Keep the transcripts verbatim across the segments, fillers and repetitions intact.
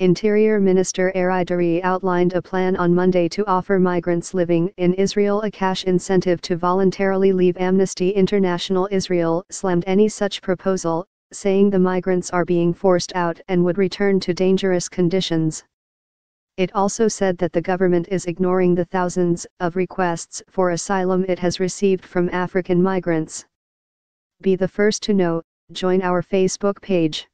Interior Minister Deri outlined a plan on Monday to offer migrants living in Israel a cash incentive to voluntarily leave. Amnesty International Israel slammed any such proposal, saying the migrants are being forced out and would return to dangerous conditions. It also said that the government is ignoring the thousands of requests for asylum it has received from African migrants. Be the first to know. Join our Facebook page.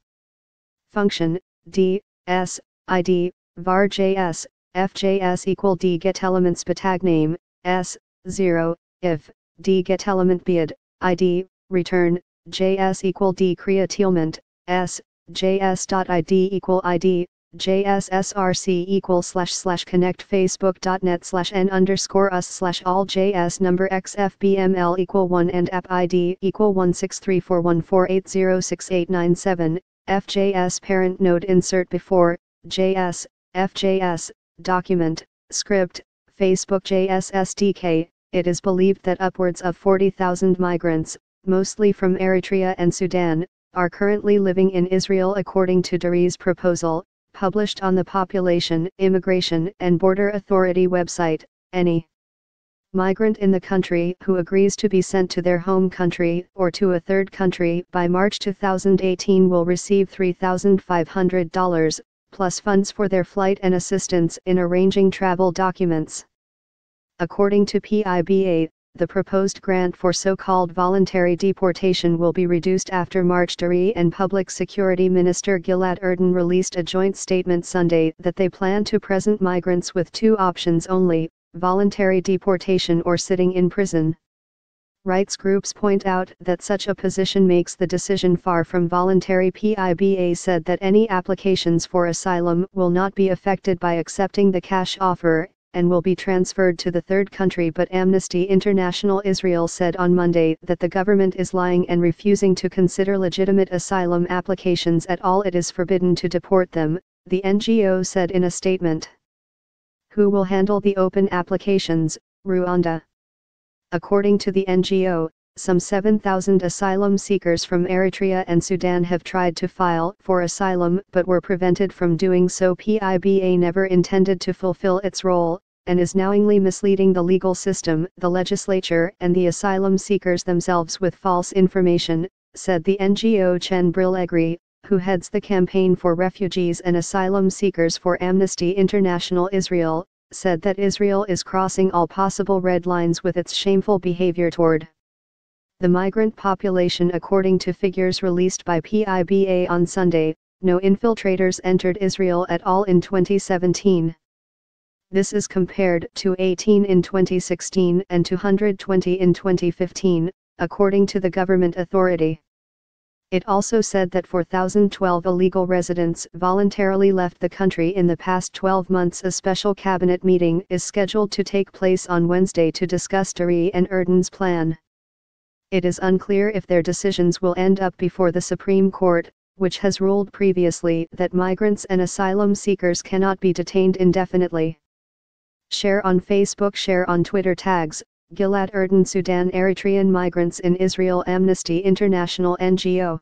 Function D. S, I D, var J S, F J S equal D get elements batag name, S, zero, if, D get element bead, I D, return, J S equal D createlment, S, J S.id equal I D, J S S R C equal slash slash connect facebook dot net slash n underscore us slash all J S number X F B M L equal one and app I D equal one six three four one four eight zero six eight nine seven. F J S parent node insert before, J S, F J S, document, script, Facebook J S S D K. It is believed that upwards of forty thousand migrants, mostly from Eritrea and Sudan, are currently living in Israel according to Deri's proposal, published on the Population, Immigration and Border Authority website. Any migrant in the country who agrees to be sent to their home country or to a third country by March two thousand eighteen will receive three thousand five hundred dollars, plus funds for their flight and assistance in arranging travel documents. According to P I B A, the proposed grant for so-called voluntary deportation will be reduced after March. Deri and Public Security Minister Gilad Erdan released a joint statement Sunday that they plan to present migrants with two options only: voluntary deportation or sitting in prison. Rights groups point out that such a position makes the decision far from voluntary. P I B A said that any applications for asylum will not be affected by accepting the cash offer, and will be transferred to the third country, but Amnesty International Israel said on Monday that the government is lying and refusing to consider legitimate asylum applications at all. It is forbidden to deport them, the N G O said in a statement. Who will handle the open applications? Rwanda. According to the N G O, some seven thousand asylum seekers from Eritrea and Sudan have tried to file for asylum but were prevented from doing so. P I B A never intended to fulfill its role, and is knowingly misleading the legal system, the legislature, and the asylum seekers themselves with false information, said the N G O Chen Brillegri, who heads the campaign for refugees and asylum seekers for Amnesty International Israel, said that Israel is crossing all possible red lines with its shameful behavior toward the migrant population. According to figures released by P I B A on Sunday, no infiltrators entered Israel at all in twenty seventeen. This is compared to eighteen in twenty sixteen and two hundred twenty in twenty fifteen, according to the government authority. It also said that four thousand twelve illegal residents voluntarily left the country in the past twelve months. A special cabinet meeting is scheduled to take place on Wednesday to discuss Deri and Erdan's plan. It is unclear if their decisions will end up before the Supreme Court, which has ruled previously that migrants and asylum seekers cannot be detained indefinitely. Share on Facebook, share on Twitter. Tags: Gilad Erdan, Sudan, Eritrean migrants in Israel, Amnesty International N G O.